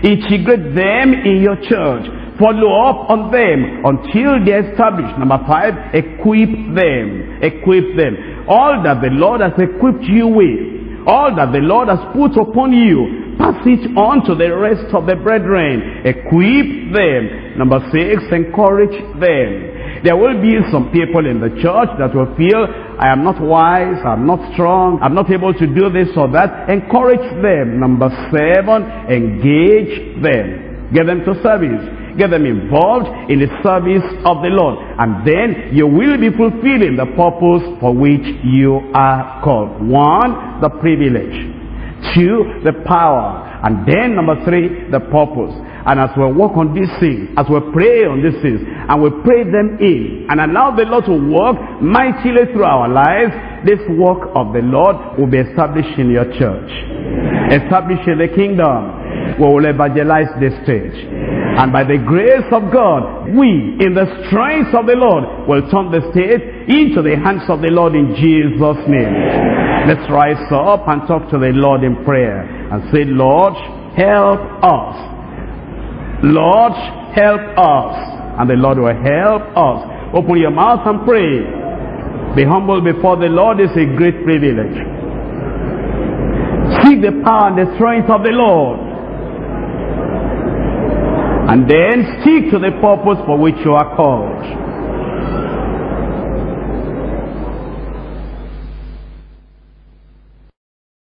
Integrate them in your church. Follow up on them until they are established. Number five, equip them. Equip them. All that the Lord has equipped you with, all that the Lord has put upon you, pass it on to the rest of the brethren. Equip them. Number six, encourage them. There will be some people in the church that will feel, I am not wise, I am not strong, I am not able to do this or that. Encourage them. Number seven, engage them. Get them to service. Get them involved in the service of the Lord, and then you will be fulfilling the purpose for which you are called. One, the privilege. Two, the power. And then number three, the purpose. And as we work on these things, as we pray on these things, and we pray them in, and allow the Lord to work mightily through our lives, this work of the Lord will be established in your church. Established in the kingdom. We will evangelize this stage. And by the grace of God, we, in the strength of the Lord, will turn the stage into the hands of the Lord in Jesus' name. Let's rise up and talk to the Lord in prayer and say, Lord, help us. Lord, help us. And the Lord will help us. Open your mouth and pray. Be humble before the Lord is a great privilege. Seek the power and the strength of the Lord. And then stick to the purpose for which you are called.